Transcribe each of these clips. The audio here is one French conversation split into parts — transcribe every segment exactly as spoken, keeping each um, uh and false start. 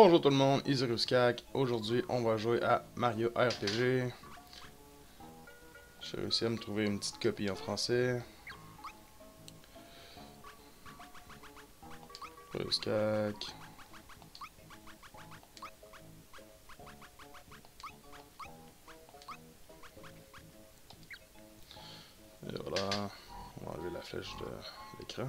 Bonjour tout le monde, ici Ruzkak. Aujourd'hui, on va jouer à Mario R P G. J'ai réussi à me trouver une petite copie en français. Ruzkak. Et voilà, on va enlever la flèche de l'écran.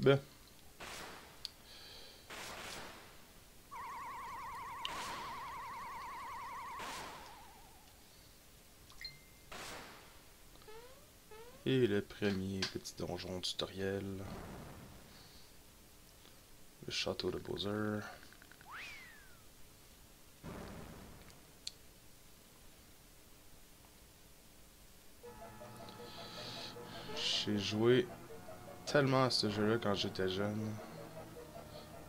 Ben. Et le premier petit donjon tutoriel. Le château de Bowser. J'ai joué tellement à ce jeu-là quand j'étais jeune.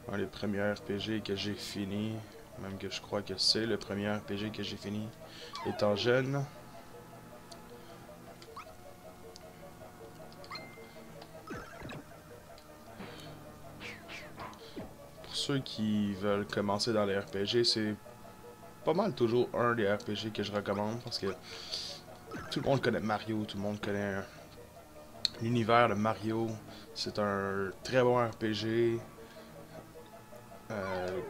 Dans les premiers R P G que j'ai fini, même que je crois que c'est le premier R P G que j'ai fini étant jeune. Pour ceux qui veulent commencer dans les R P G, c'est pas mal toujours un des R P G que je recommande parce que tout le monde connaît Mario, tout le monde connaît un... l'univers de Mario, c'est un très bon R P G euh,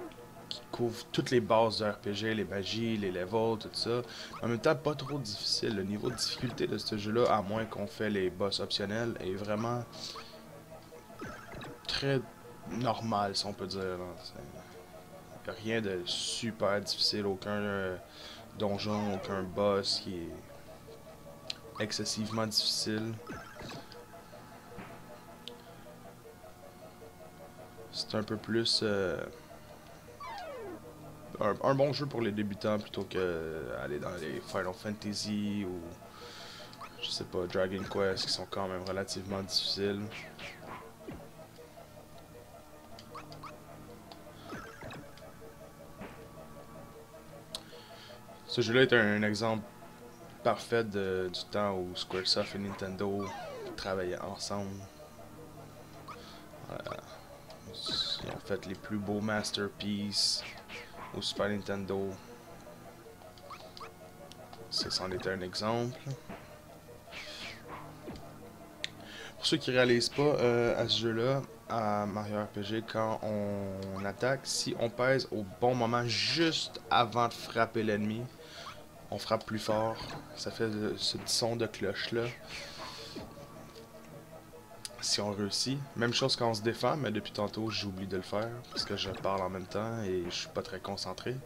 qui couvre toutes les bases de R P G, les magies, les levels, tout ça. En même temps, pas trop difficile. Le niveau de difficulté de ce jeu-là, à moins qu'on fait les boss optionnels, est vraiment très normal, si on peut dire. Il n'y a rien de super difficile, aucun euh, donjon, aucun boss qui est excessivement difficile. C'est un peu plus euh, un, un bon jeu pour les débutants plutôt que aller dans les Final Fantasy ou je sais pas Dragon Quest qui sont quand même relativement difficiles. Ce jeu-là est un, un exemple parfait de, du temps où Squaresoft et Nintendo travaillaient ensemble. Voilà. Ils ont fait les plus beaux masterpieces au Super Nintendo. Ça, c'en était un exemple. Pour ceux qui réalisent pas, euh, à ce jeu-là, à Mario R P G, quand on attaque, si on pèse au bon moment juste avant de frapper l'ennemi, on frappe plus fort. Ça fait ce petit son de cloche-là. Si on réussit. Même chose quand on se défend, mais depuis tantôt j'oublie de le faire parce que je parle en même temps et je suis pas très concentré.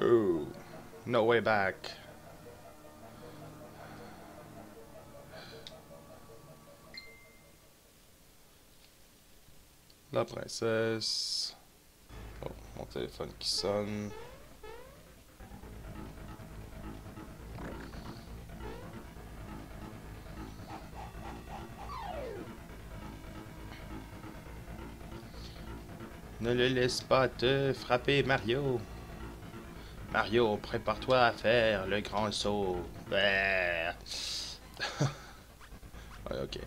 Oh, no way back. La princesse. Oh, mon téléphone qui sonne. Ne le laisse pas te frapper, Mario. Mario, prépare-toi à faire le grand saut. Ouais, ok.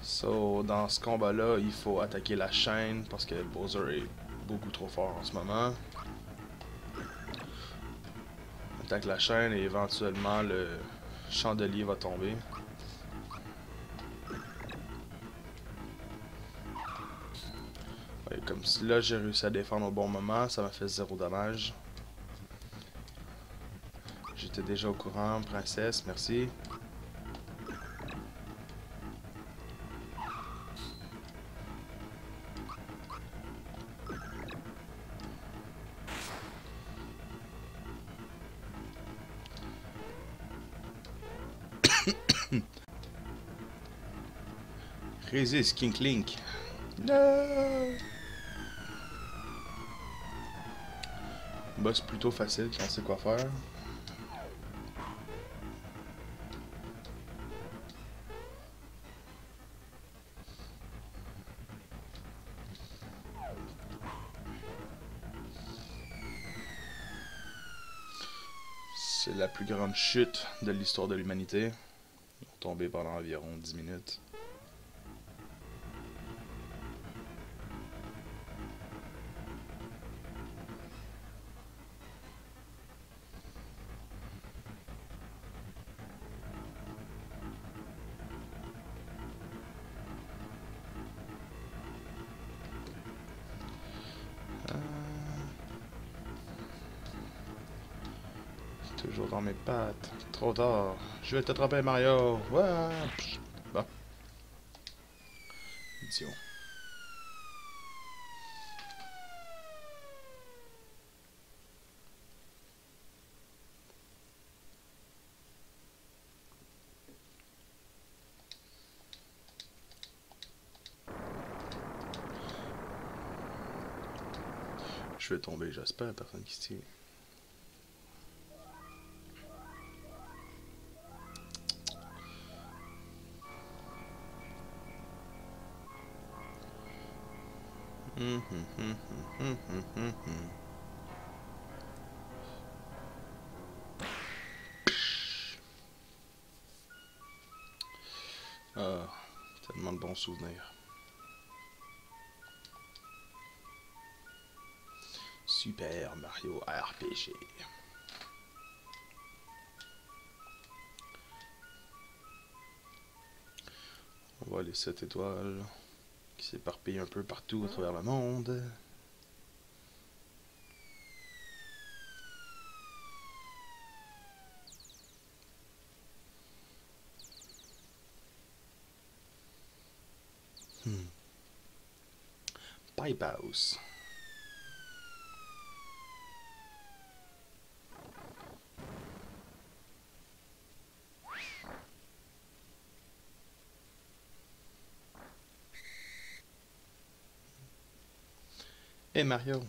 So, dans ce combat-là, il faut attaquer la chaîne parce que Bowser est beaucoup trop fort en ce moment. On attaque la chaîne et éventuellement le chandelier va tomber. Ouais, comme là j'ai réussi à défendre au bon moment, ça m'a fait zéro dommage. J'étais déjà au courant, princesse, merci. Résiste, King Link. Non. Boss plutôt facile, on sait quoi faire. C'est la plus grande chute de l'histoire de l'humanité. Ils ont tombé pendant environ dix minutes. Toujours dans mes pattes. Trop tard. Je vais t'attraper, Mario. Ouais. Bon. Idiot. Je vais tomber, j'espère. Personne qui se tire. Hum hum hum hum hum hum hum. Ah, tellement de bons souvenirs. Super Mario R P G. On voit les sept étoiles. Qui s'éparpille un peu partout à travers le monde. Hmm. Pipe House. Hey Mario,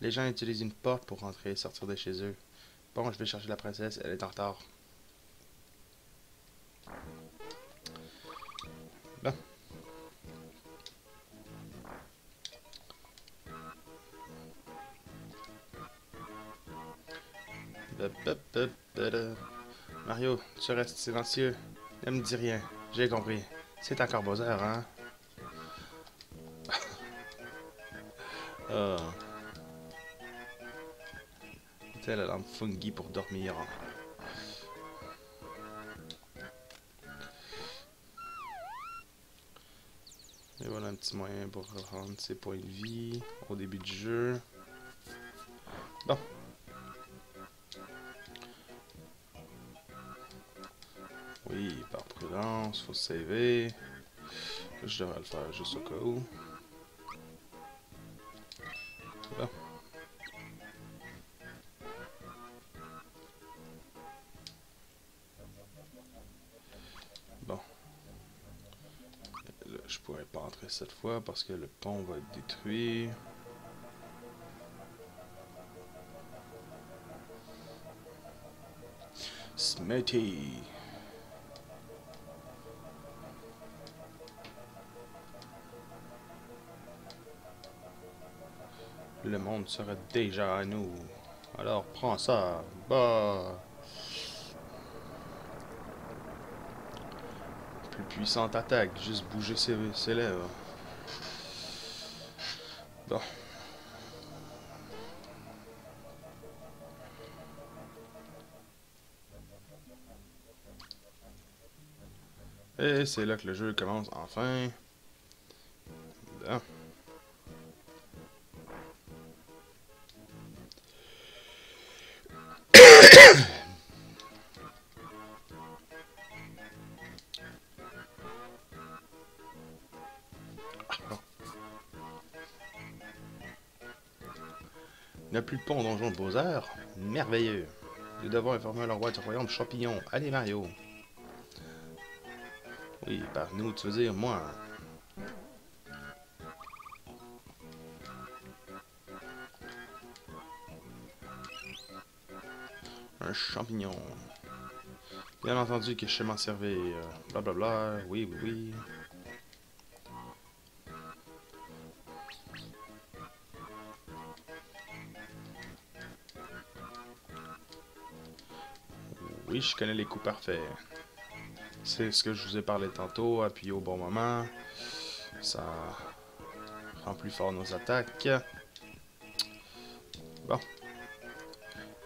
les gens utilisent une porte pour rentrer et sortir de chez eux. Bon, je vais chercher la princesse, elle est en retard. Bon. Mario, tu restes silencieux. Ne me dis rien, j'ai compris. C'est encore Bowser, hein? Euh... Telle la lampe fungi pour dormir. Et voilà un petit moyen pour rendre ses points de vie au début du jeu. Bon. Oui, par prudence, faut sauver. Je devrais le faire juste au cas où. Je pourrais pas entrer cette fois parce que le pont va être détruit. Smitty. Le monde serait déjà à nous. Alors prends ça. Bah. Plus puissante attaque, juste bouger ses, ses lèvres. Bon. Et c'est là que le jeu commence enfin. Bon. Il n'y a plus de pont au donjon de Bowser. Merveilleux. Nous devons informer le roi du royaume champignon. Allez Mario. Oui, par nous, tu veux dire moi. Un champignon. Bien entendu que je sais m'en servir. Blablabla, oui, oui, oui. Oui, je connais les coups parfaits. C'est ce que je vous ai parlé tantôt, appuyez au bon moment. Ça rend plus fort nos attaques. Bon.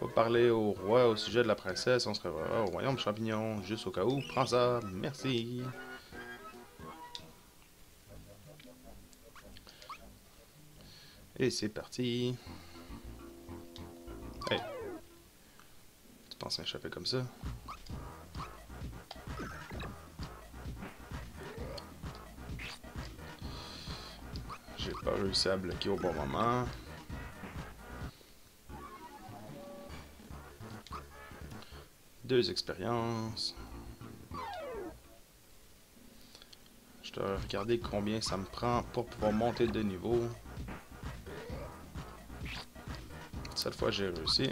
Faut parler au roi au sujet de la princesse, on se réveillera au royaume champignon. Juste au cas où, prends ça, merci. Et c'est parti. Hey. Tu penses m'échapper comme ça? J'ai pas réussi à bloquer au bon moment. Deux expériences. Je dois regarder combien ça me prend pour pouvoir monter de niveau. Cette fois, j'ai réussi.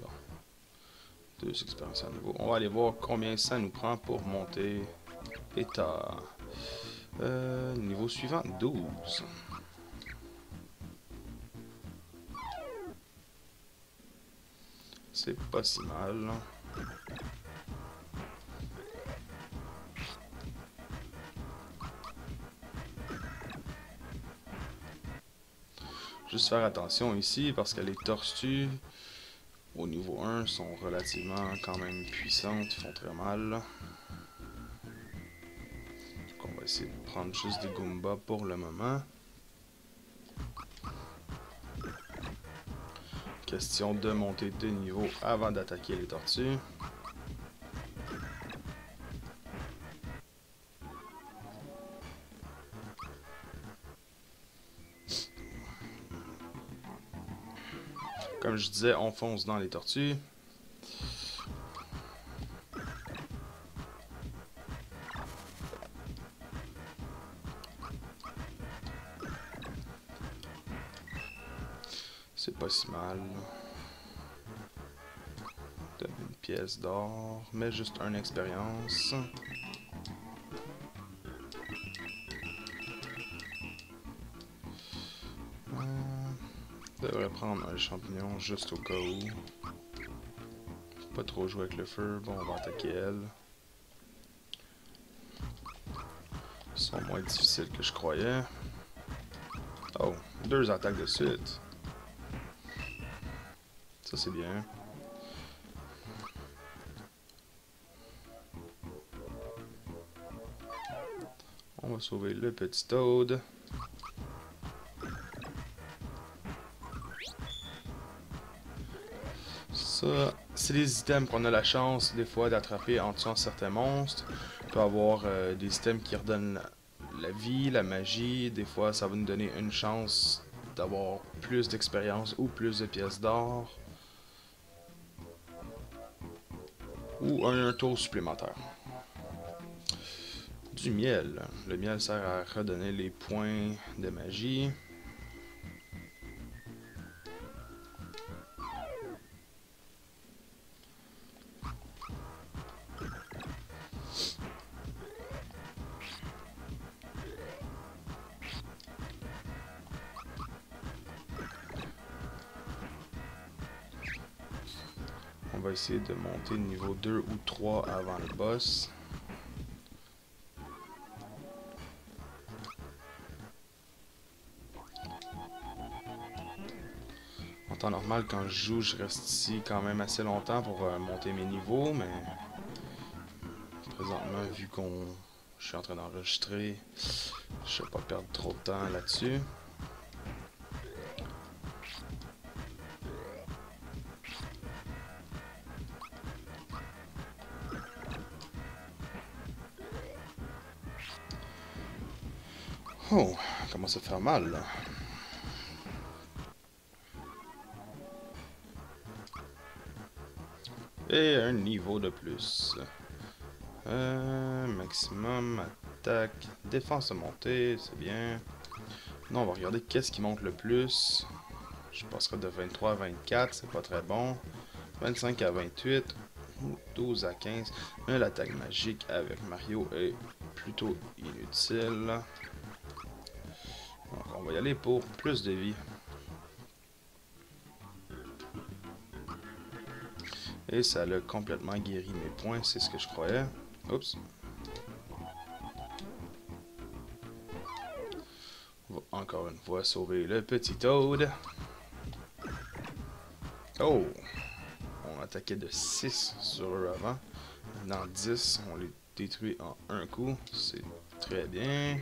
Bon. Deux expériences à nouveau. On va aller voir combien ça nous prend pour monter. État. Euh, niveau suivant, douze. C'est pas si mal. Juste faire attention ici parce que les tortues au niveau un sont relativement quand même puissantes, font très mal. Donc on va essayer de prendre juste des Goombas pour le moment. Question de monter de niveau avant d'attaquer les tortues. Comme je disais, on fonce dans les tortues. C'est pas si mal. Donne une pièce d'or, mais juste une expérience. Hum, devrais prendre un champignon juste au cas où. Faut pas trop jouer avec le feu. Bon, on va attaquer elle. Ils sont moins difficiles que je croyais. Oh, deux attaques de suite. Ça c'est bien. On va sauver le petit Toad. Ça, c'est des items qu'on a la chance des fois d'attraper en tuant certains monstres. On peut avoir euh, des items qui redonnent la, la vie, la magie. Des fois ça va nous donner une chance d'avoir plus d'expérience ou plus de pièces d'or. Ou un, un tour supplémentaire. Du miel. Le miel sert à redonner les points de magie. On va essayer de monter niveau deux ou trois avant le boss. En temps normal, quand je joue, je reste ici quand même assez longtemps pour euh, monter mes niveaux, mais présentement, vu qu'on, je suis en train d'enregistrer, je ne vais pas perdre trop de temps là-dessus. Oh, ça commence à faire mal, là. Et un niveau de plus. Euh, maximum, attaque, défense montée, c'est bien. Non, on va regarder qu'est-ce qui monte le plus. Je passerai de vingt-trois à vingt-quatre, c'est pas très bon. vingt-cinq à vingt-huit, douze à quinze. Mais l'attaque magique avec Mario est plutôt inutile. Donc on va y aller pour plus de vie. Et ça l'a complètement guéri mes points, c'est ce que je croyais. Oups. On va encore une fois sauver le petit Toad. Oh! On attaquait de six sur eux avant. Maintenant dix, on les détruit en un coup. C'est très bien.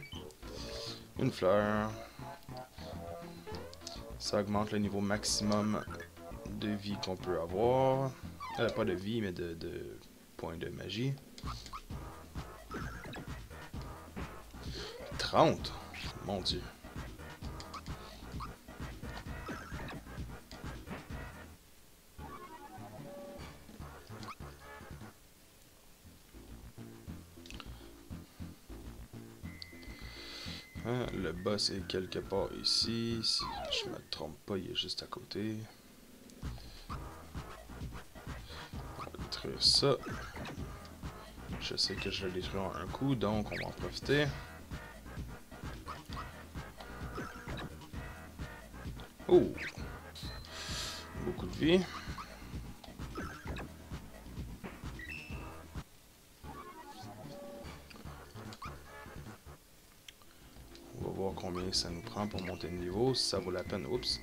Une fleur. Ça augmente le niveau maximum de vie qu'on peut avoir. Euh, pas de vie, mais de, de points de magie. trente! Mon dieu. Hein, le boss est quelque part ici. Si je me trompe pas, il est juste à côté. Ça, je sais que je le détruis en un coup, donc on va en profiter. Oh! Beaucoup de vie. On va voir combien ça nous prend pour monter de niveau, si ça vaut la peine. Oups!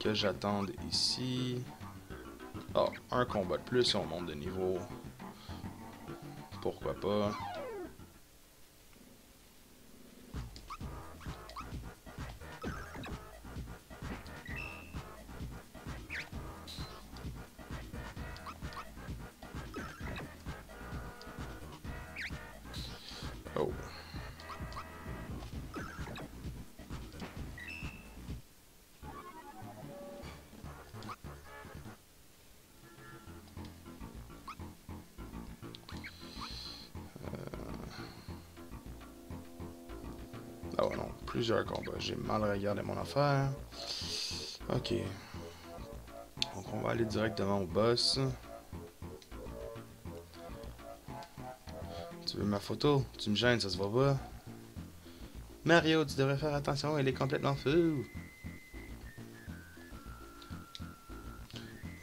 Que j'attende ici. Ah, un combat de plus, on monte de niveau. Pourquoi pas? Oh. Oh non, plusieurs combats. J'ai mal regardé mon affaire. Ok. Donc on va aller directement au boss. Tu veux ma photo? Tu me gênes, ça se voit pas. Mario, tu devrais faire attention, il est complètement fou.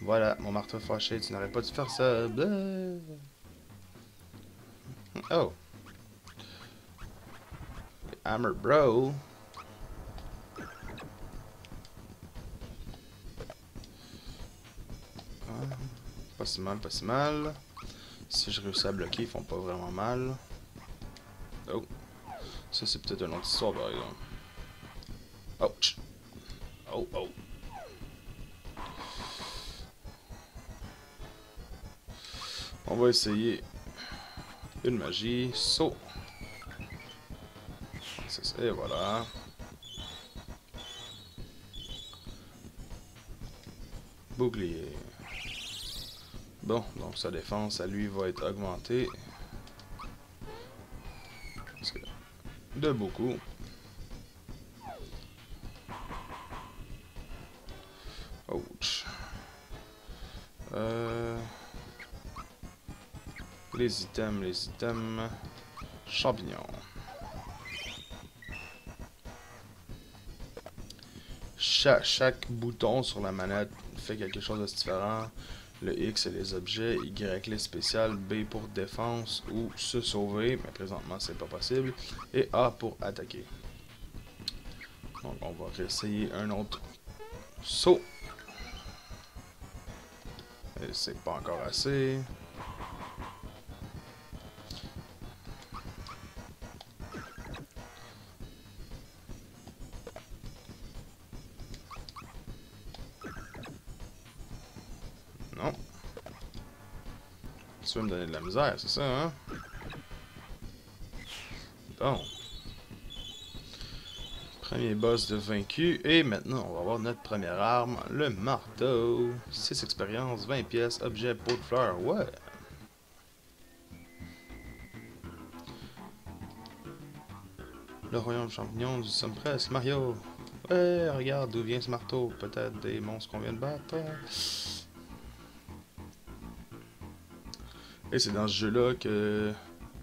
Voilà, mon marteau fâché, tu n'aurais pas dû faire ça. Bleu. Oh. Hammer Bro. Ah, pas si mal, pas si mal. Si je réussis à bloquer, ils font pas vraiment mal. Oh. Ça, c'est peut-être une autre histoire, par exemple. Ouch. Oh, oh. On va essayer une magie. Saut. Et voilà. Bouclier. Bon, donc sa défense à lui va être augmentée. Parce que de beaucoup. Ouch. Euh... Les items, les items. Champignons. Chaque, chaque bouton sur la manette fait quelque chose de différent. Le X, c'est les objets. Y, les spéciales. B pour défense ou se sauver. Mais présentement, c'est pas possible. Et A pour attaquer. Donc, on va réessayer un autre saut. Et c'est pas encore assez. Tu veux me donner de la misère, c'est ça, hein? Bon. Premier boss de vaincu. Et maintenant, on va avoir notre première arme, le marteau. six expériences, vingt pièces, objet, pot de fleurs. Ouais! Le royaume champignon, nous sommes presque. Mario! Ouais, regarde d'où vient ce marteau. Peut-être des monstres qu'on vient de battre. Et c'est dans ce jeu-là que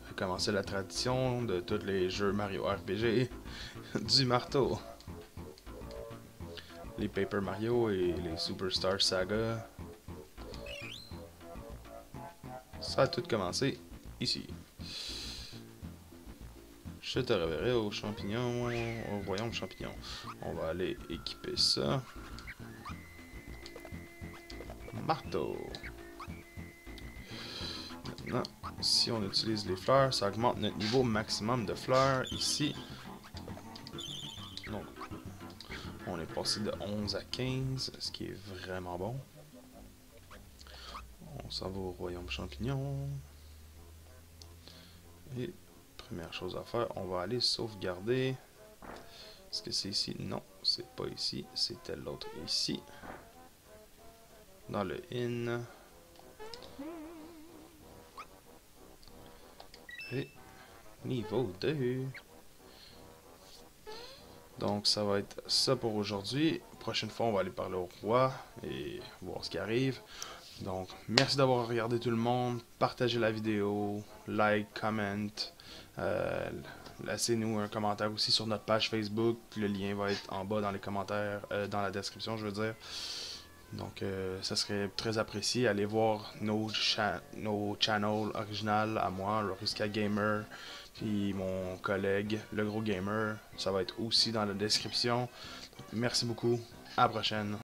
a commencé la tradition de tous les jeux Mario R P G du marteau. Les Paper Mario et les Superstar Saga. Ça a tout commencé ici. Je te reverrai aux champignons, au royaume champignon. On va aller équiper ça. Marteau. Maintenant, si on utilise les fleurs, ça augmente notre niveau maximum de fleurs ici. Donc, on est passé de onze à quinze, ce qui est vraiment bon. On s'en va au royaume champignon. Et première chose à faire, on va aller sauvegarder. Est-ce que c'est ici? Non, c'est pas ici. C'était l'autre ici. Dans le in. Et niveau deux. Donc ça va être ça pour aujourd'hui. Prochaine fois on va aller parler au roi et voir ce qui arrive. Donc merci d'avoir regardé tout le monde. Partagez la vidéo, like, comment. Euh, Laissez-nous un commentaire aussi sur notre page Facebook. Le lien va être en bas dans les commentaires, euh, dans la description je veux dire. Donc, euh, ça serait très apprécié. Allez voir nos, cha nos channels originales à moi, le Ruzkak Gamer, puis mon collègue, le Gros Gamer. Ça va être aussi dans la description. Donc, merci beaucoup. À la prochaine.